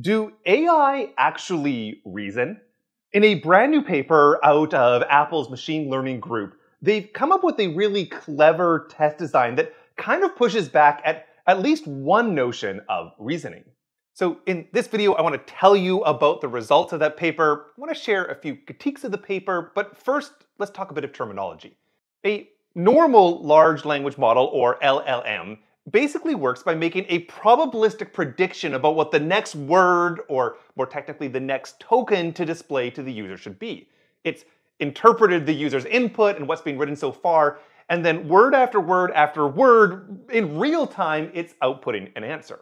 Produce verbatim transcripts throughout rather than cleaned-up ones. Do A I actually reason? In a brand new paper out of Apple's machine learning group, they've come up with a really clever test design that kind of pushes back at at least one notion of reasoning. So in this video, I want to tell you about the results of that paper. I want to share a few critiques of the paper, but first, let's talk a bit of terminology. A normal large language model, or L L M, basically works by making a probabilistic prediction about what the next word, or more technically the next token to display to the user should be. It's interpreted the user's input and what's being written so far, and then word after word after word, in real time, it's outputting an answer.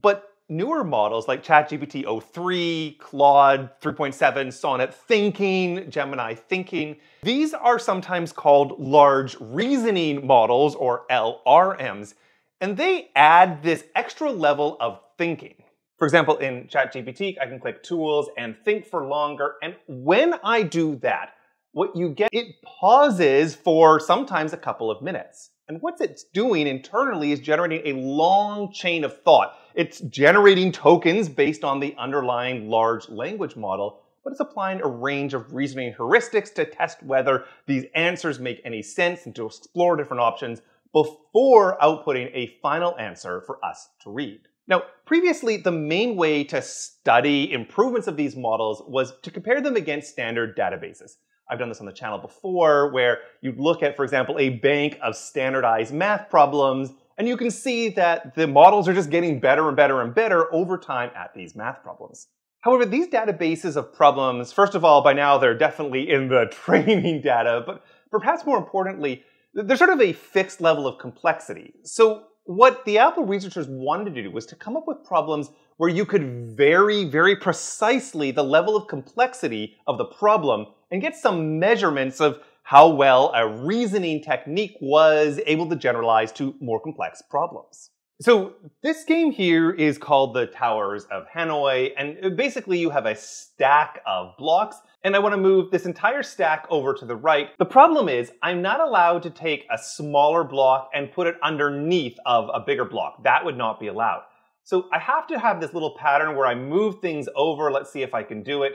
But newer models like ChatGPT oh three, Claude three point seven, Sonnet Thinking, Gemini Thinking, these are sometimes called large reasoning models, or L R Ms. And they add this extra level of thinking. For example, in ChatGPT, I can click Tools and Think for Longer, and when I do that, what you get, it pauses for sometimes a couple of minutes. And what it's doing internally is generating a long chain of thought. It's generating tokens based on the underlying large language model, but it's applying a range of reasoning heuristics to test whether these answers make any sense and to explore different options before outputting a final answer for us to read. Now, previously, the main way to study improvements of these models was to compare them against standard databases. I've done this on the channel before, where you'd look at, for example, a bank of standardized math problems, and you can see that the models are just getting better and better and better over time at these math problems. However, these databases of problems, first of all, by now they're definitely in the training data, but perhaps more importantly, there's sort of a fixed level of complexity. So what the Apple researchers wanted to do was to come up with problems where you could vary very precisely the level of complexity of the problem and get some measurements of how well a reasoning technique was able to generalize to more complex problems. So this game here is called the Towers of Hanoi, and basically you have a stack of blocks, and I want to move this entire stack over to the right. The problem is I'm not allowed to take a smaller block and put it underneath of a bigger block. That would not be allowed. So I have to have this little pattern where I move things over. Let's see if I can do it.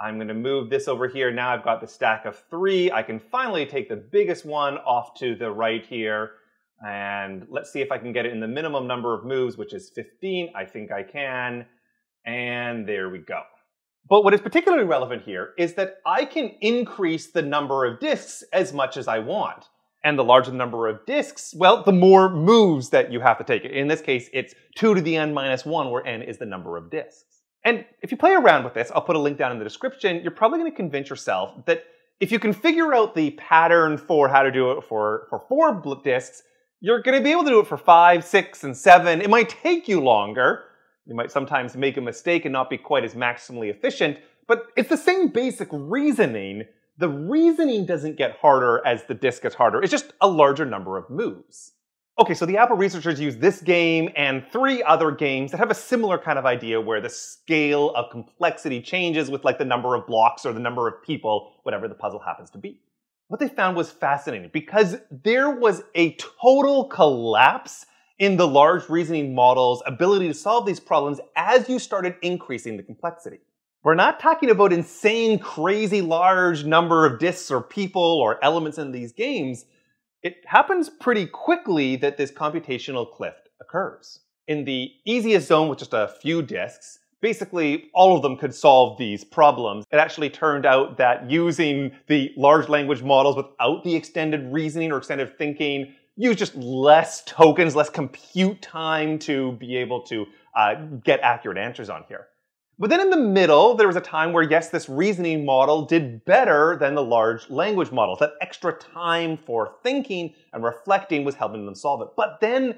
I'm going to move this over here. Now I've got the stack of three. I can finally take the biggest one off to the right here. And let's see if I can get it in the minimum number of moves, which is fifteen. I think I can. And there we go. But what is particularly relevant here is that I can increase the number of discs as much as I want. And the larger the number of discs, well, the more moves that you have to take. In this case, it's two to the n minus one, where n is the number of discs. And if you play around with this, I'll put a link down in the description, you're probably going to convince yourself that if you can figure out the pattern for how to do it for, for four discs, you're going to be able to do it for five, six, and seven. It might take you longer. You might sometimes make a mistake and not be quite as maximally efficient, but it's the same basic reasoning. The reasoning doesn't get harder as the disk gets harder. It's just a larger number of moves. Okay, so the Apple researchers use this game and three other games that have a similar kind of idea where the scale of complexity changes with like the number of blocks or the number of people, whatever the puzzle happens to be. What they found was fascinating because there was a total collapse in the large reasoning model's ability to solve these problems as you started increasing the complexity. We're not talking about insane, crazy large number of disks or people or elements in these games. It happens pretty quickly that this computational cliff occurs. In the easiest zone with just a few disks, basically, all of them could solve these problems. It actually turned out that using the large language models without the extended reasoning or extended thinking, use just less tokens, less compute time to be able to uh, get accurate answers on here. But then in the middle, there was a time where, yes, this reasoning model did better than the large language models. That extra time for thinking and reflecting was helping them solve it. But then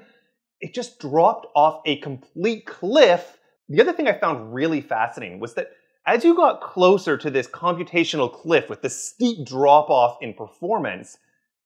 it just dropped off a complete cliff. The other thing I found really fascinating was that as you got closer to this computational cliff with the steep drop-off in performance,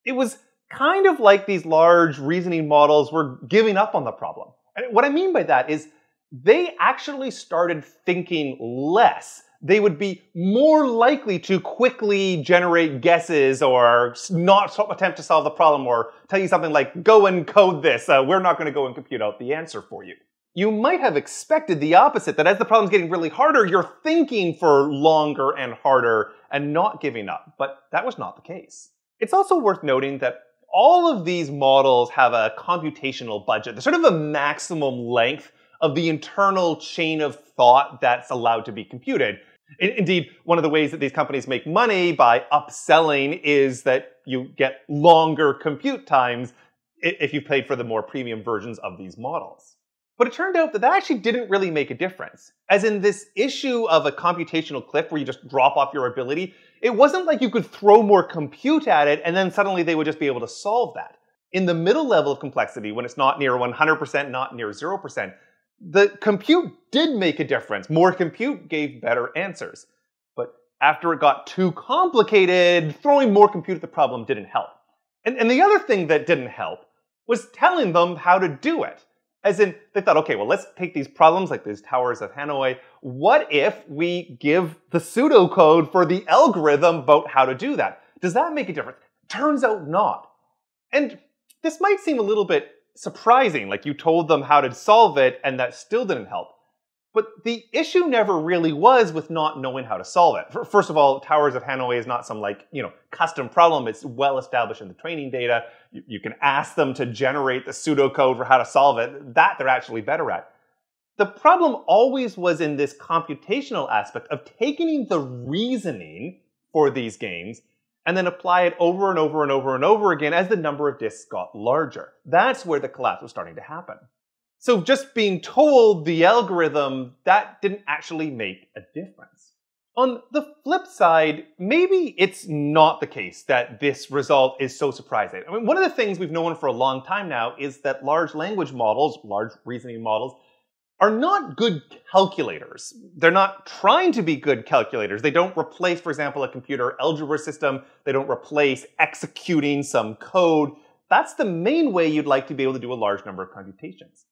it was kind of like these large reasoning models were giving up on the problem. And what I mean by that is they actually started thinking less. They would be more likely to quickly generate guesses or not attempt to solve the problem or tell you something like, go and code this. Uh, we're not going to go and compute out the answer for you. you might have expected the opposite, that as the problem's getting really harder, you're thinking for longer and harder and not giving up. But that was not the case. It's also worth noting that all of these models have a computational budget. There's sort of a maximum length of the internal chain of thought that's allowed to be computed. Indeed, one of the ways that these companies make money by upselling is that you get longer compute times if you paid for the more premium versions of these models. But it turned out that that actually didn't really make a difference. As in this issue of a computational cliff where you just drop off your ability, it wasn't like you could throw more compute at it and then suddenly they would just be able to solve that. In the middle level of complexity, when it's not near one hundred percent, not near zero percent, the compute did make a difference. More compute gave better answers. But after it got too complicated, throwing more compute at the problem didn't help. And, and the other thing that didn't help was telling them how to do it. As in, they thought, okay, well, let's take these problems like these Towers of Hanoi. What if we give the pseudocode for the algorithm about how to do that? Does that make a difference? Turns out not. And this might seem a little bit surprising, like you told them how to solve it and that still didn't help. But the issue never really was with not knowing how to solve it. First of all, Towers of Hanoi is not some like, you know, custom problem. It's well established in the training data. You, you can ask them to generate the pseudocode for how to solve it. That they're actually better at. The problem always was in this computational aspect of taking the reasoning for these games and then apply it over and over and over and over again as the number of disks got larger. That's where the collapse was starting to happen. So just being told the algorithm, that didn't actually make a difference. On the flip side, maybe it's not the case that this result is so surprising. I mean, one of the things we've known for a long time now is that large language models, large reasoning models, are not good calculators. They're not trying to be good calculators. They don't replace, for example, a computer algebra system. They don't replace executing some code. That's the main way you'd like to be able to do a large number of computations.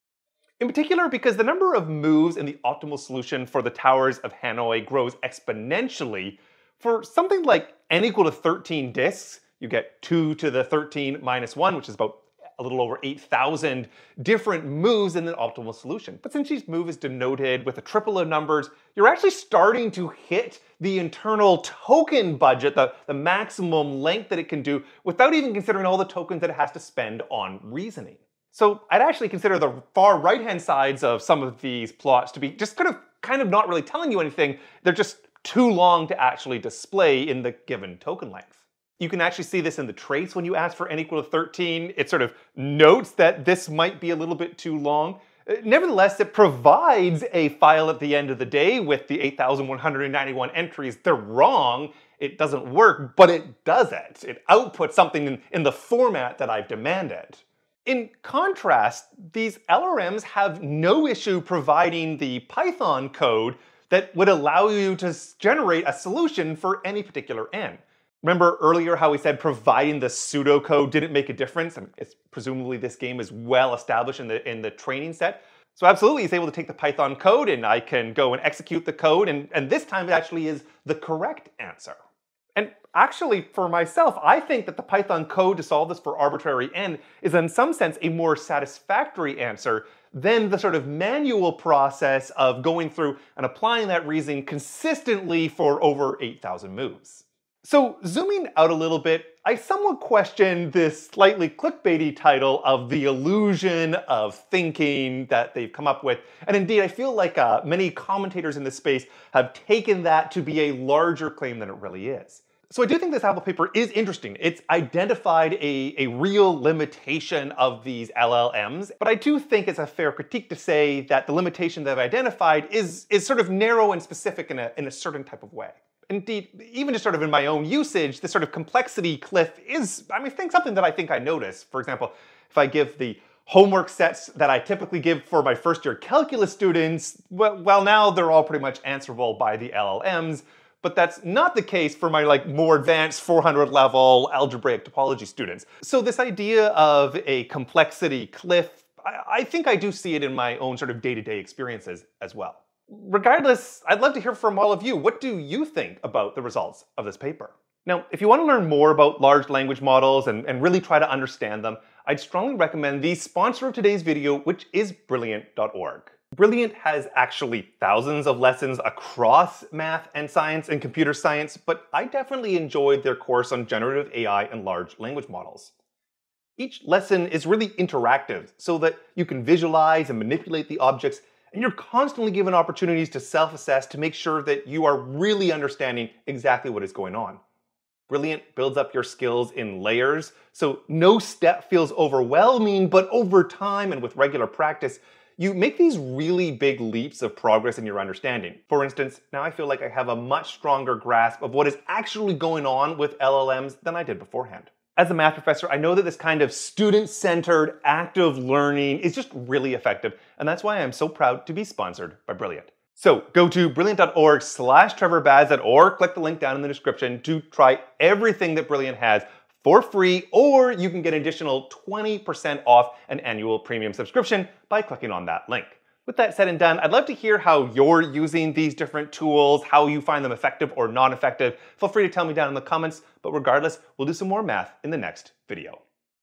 In particular, because the number of moves in the optimal solution for the Towers of Hanoi grows exponentially. For something like n equal to thirteen disks, you get two to the thirteen minus one, which is about a little over eight thousand different moves in the optimal solution. But since each move is denoted with a triple of numbers, you're actually starting to hit the internal token budget, the, the maximum length that it can do, without even considering all the tokens that it has to spend on reasoning. So I'd actually consider the far right-hand sides of some of these plots to be just kind of, kind of not really telling you anything. They're just too long to actually display in the given token length. You can actually see this in the trace when you ask for n equal to thirteen. It sort of notes that this might be a little bit too long. Nevertheless, it provides a file at the end of the day with the eight thousand one hundred ninety-one entries. They're wrong. It doesn't work, but it does it. It outputs something in, in the format that I've demanded. In contrast, these L R Ms have no issue providing the Python code that would allow you to generate a solution for any particular n. Remember earlier how we said providing the pseudocode didn't make a difference? I mean, it's, presumably this game is well established in the, in the training set. So absolutely, it's able to take the Python code and I can go and execute the code, and, and this time it actually is the correct answer. And actually, for myself, I think that the Python code to solve this for arbitrary n is in some sense a more satisfactory answer than the sort of manual process of going through and applying that reasoning consistently for over eight thousand moves. So zooming out a little bit, I somewhat question this slightly clickbaity title of the illusion of thinking that they've come up with. And indeed, I feel like uh, many commentators in this space have taken that to be a larger claim than it really is. So I do think this Apple paper is interesting. It's identified a, a real limitation of these L L Ms, but I do think it's a fair critique to say that the limitation that I've identified is, is sort of narrow and specific in a, in a certain type of way. Indeed, even just sort of in my own usage, this sort of complexity cliff is, I mean, think something that I think I notice. For example, if I give the homework sets that I typically give for my first year calculus students, well, well now they're all pretty much answerable by the L L Ms. But that's not the case for my like more advanced four hundred level algebraic topology students. So this idea of a complexity cliff, I, I think I do see it in my own sort of day-to-day experiences as well. Regardless, I'd love to hear from all of you. What do you think about the results of this paper? Now, if you want to learn more about large language models and, and really try to understand them, I'd strongly recommend the sponsor of today's video, which is Brilliant dot org. Brilliant has actually thousands of lessons across math and science and computer science, but I definitely enjoyed their course on generative A I and large language models. Each lesson is really interactive so that you can visualize and manipulate the objects, and you're constantly given opportunities to self-assess to make sure that you are really understanding exactly what is going on. Brilliant builds up your skills in layers, so no step feels overwhelming, but over time and with regular practice, you make these really big leaps of progress in your understanding. For instance, now I feel like I have a much stronger grasp of what is actually going on with L L Ms than I did beforehand. As a math professor, I know that this kind of student-centered, active learning is just really effective, and that's why I'm so proud to be sponsored by Brilliant. So go to brilliant dot org slash trevor bazat or click the link down in the description to try everything that Brilliant has for free, or you can get an additional twenty percent off an annual premium subscription by clicking on that link. With that said and done, I'd love to hear how you're using these different tools, how you find them effective or non-effective. Feel free to tell me down in the comments, but regardless, we'll do some more math in the next video.